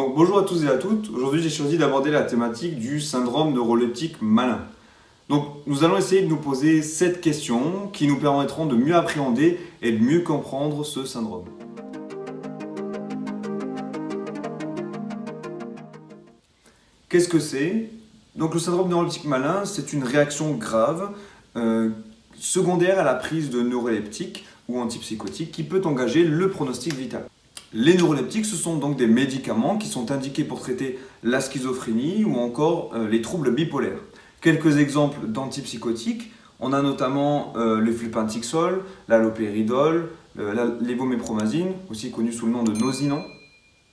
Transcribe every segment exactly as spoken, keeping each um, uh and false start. Donc bonjour à tous et à toutes, aujourd'hui j'ai choisi d'aborder la thématique du syndrome neuroleptique malin. Donc nous allons essayer de nous poser sept questions qui nous permettront de mieux appréhender et de mieux comprendre ce syndrome. Qu'est-ce que c'est? Donc le syndrome neuroleptique malin, c'est une réaction grave euh, secondaire à la prise de neuroleptiques ou antipsychotiques qui peut engager le pronostic vital. Les neuroleptiques, ce sont donc des médicaments qui sont indiqués pour traiter la schizophrénie ou encore euh, les troubles bipolaires. Quelques exemples d'antipsychotiques, on a notamment euh, le flupentixol, l'halopéridol, euh, la lévomépromazine, aussi connu sous le nom de nosinon.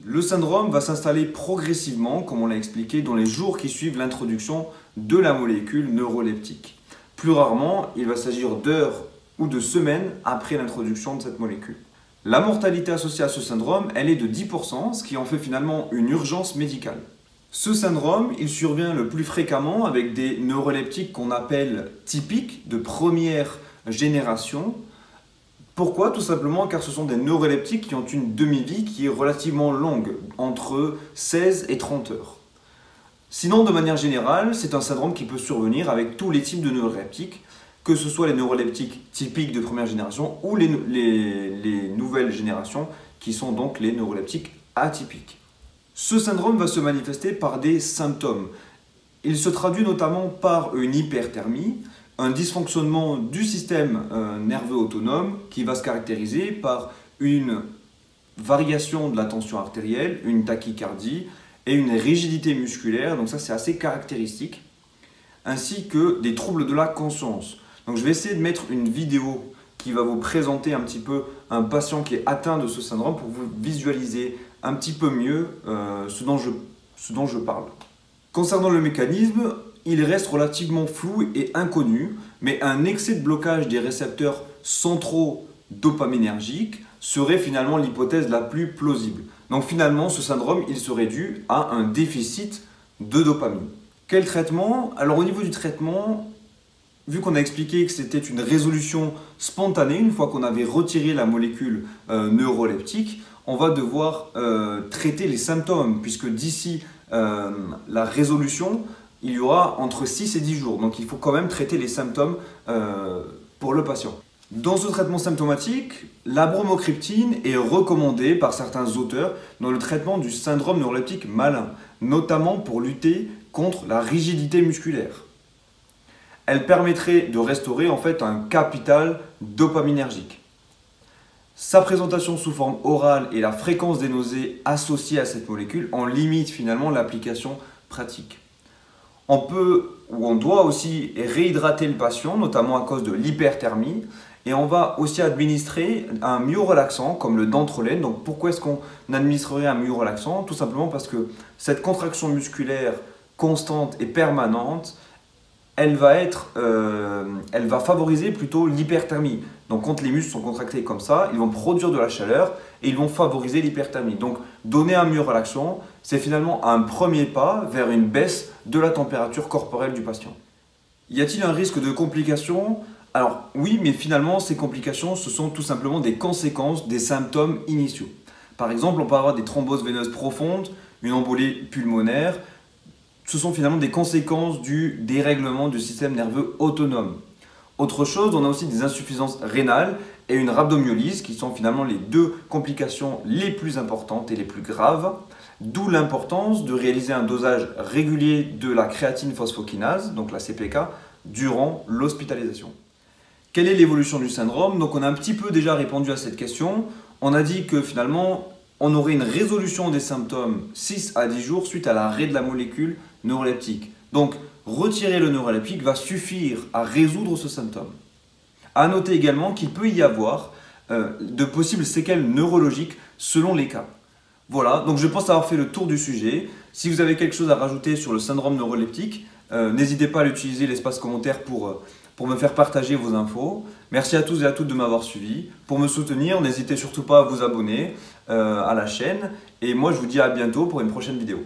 Le syndrome va s'installer progressivement, comme on l'a expliqué, dans les jours qui suivent l'introduction de la molécule neuroleptique. Plus rarement, il va s'agir d'heures ou de semaines après l'introduction de cette molécule. La mortalité associée à ce syndrome, elle est de dix pour cent, ce qui en fait finalement une urgence médicale. Ce syndrome, il survient le plus fréquemment avec des neuroleptiques qu'on appelle typiques, de première génération. Pourquoi? Tout simplement car ce sont des neuroleptiques qui ont une demi-vie qui est relativement longue, entre seize et trente heures. Sinon, de manière générale, c'est un syndrome qui peut survenir avec tous les types de neuroleptiques, que ce soit les neuroleptiques typiques de première génération ou les, les, les nouvelles générations qui sont donc les neuroleptiques atypiques. Ce syndrome va se manifester par des symptômes. Il se traduit notamment par une hyperthermie, un dysfonctionnement du système euh, nerveux autonome qui va se caractériser par une variation de la tension artérielle, une tachycardie et une rigidité musculaire, donc ça c'est assez caractéristique, ainsi que des troubles de la conscience. Donc je vais essayer de mettre une vidéo qui va vous présenter un petit peu un patient qui est atteint de ce syndrome pour vous visualiser un petit peu mieux euh, ce dont je, ce dont je parle. Concernant le mécanisme, il reste relativement flou et inconnu, mais un excès de blocage des récepteurs centraux dopaminergiques serait finalement l'hypothèse la plus plausible. Donc finalement, ce syndrome, il serait dû à un déficit de dopamine. Quel traitement? Alors au niveau du traitement, vu qu'on a expliqué que c'était une résolution spontanée, une fois qu'on avait retiré la molécule euh, neuroleptique, on va devoir euh, traiter les symptômes, puisque d'ici euh, la résolution, il y aura entre six et dix jours. Donc il faut quand même traiter les symptômes euh, pour le patient. Dans ce traitement symptomatique, la bromocriptine est recommandée par certains auteurs dans le traitement du syndrome neuroleptique malin, notamment pour lutter contre la rigidité musculaire. Elle permettrait de restaurer en fait un capital dopaminergique. Sa présentation sous forme orale et la fréquence des nausées associées à cette molécule en limitent finalement l'application pratique. On peut ou on doit aussi réhydrater le patient, notamment à cause de l'hyperthermie, et on va aussi administrer un myorelaxant comme le dantrolène. Donc pourquoi est-ce qu'on administrerait un myorelaxant? Tout simplement parce que cette contraction musculaire constante et permanente, Elle va, être, euh, elle va favoriser plutôt l'hyperthermie. Donc quand les muscles sont contractés comme ça, ils vont produire de la chaleur et ils vont favoriser l'hyperthermie. Donc donner un myorelaxant, c'est finalement un premier pas vers une baisse de la température corporelle du patient. Y a-t-il un risque de complications? Alors oui, mais finalement ces complications, ce sont tout simplement des conséquences des symptômes initiaux. Par exemple, on peut avoir des thromboses veineuses profondes, une embolie pulmonaire. Ce sont finalement des conséquences du dérèglement du système nerveux autonome. Autre chose, on a aussi des insuffisances rénales et une rhabdomyolyse qui sont finalement les deux complications les plus importantes et les plus graves. D'où l'importance de réaliser un dosage régulier de la créatine phosphokinase, donc la C P K, durant l'hospitalisation. Quelle est l'évolution du syndrome? Donc on a un petit peu déjà répondu à cette question. On a dit que finalement, on aurait une résolution des symptômes six à dix jours suite à l'arrêt de la molécule neuroleptique. Donc, retirer le neuroleptique va suffire à résoudre ce symptôme. À noter également qu'il peut y avoir euh, de possibles séquelles neurologiques selon les cas. Voilà, donc je pense avoir fait le tour du sujet. Si vous avez quelque chose à rajouter sur le syndrome neuroleptique, euh, n'hésitez pas à utiliser l'espace commentaire pour... Euh, pour me faire partager vos infos. Merci à tous et à toutes de m'avoir suivi. Pour me soutenir, n'hésitez surtout pas à vous abonner euh, à la chaîne. Et moi, je vous dis à bientôt pour une prochaine vidéo.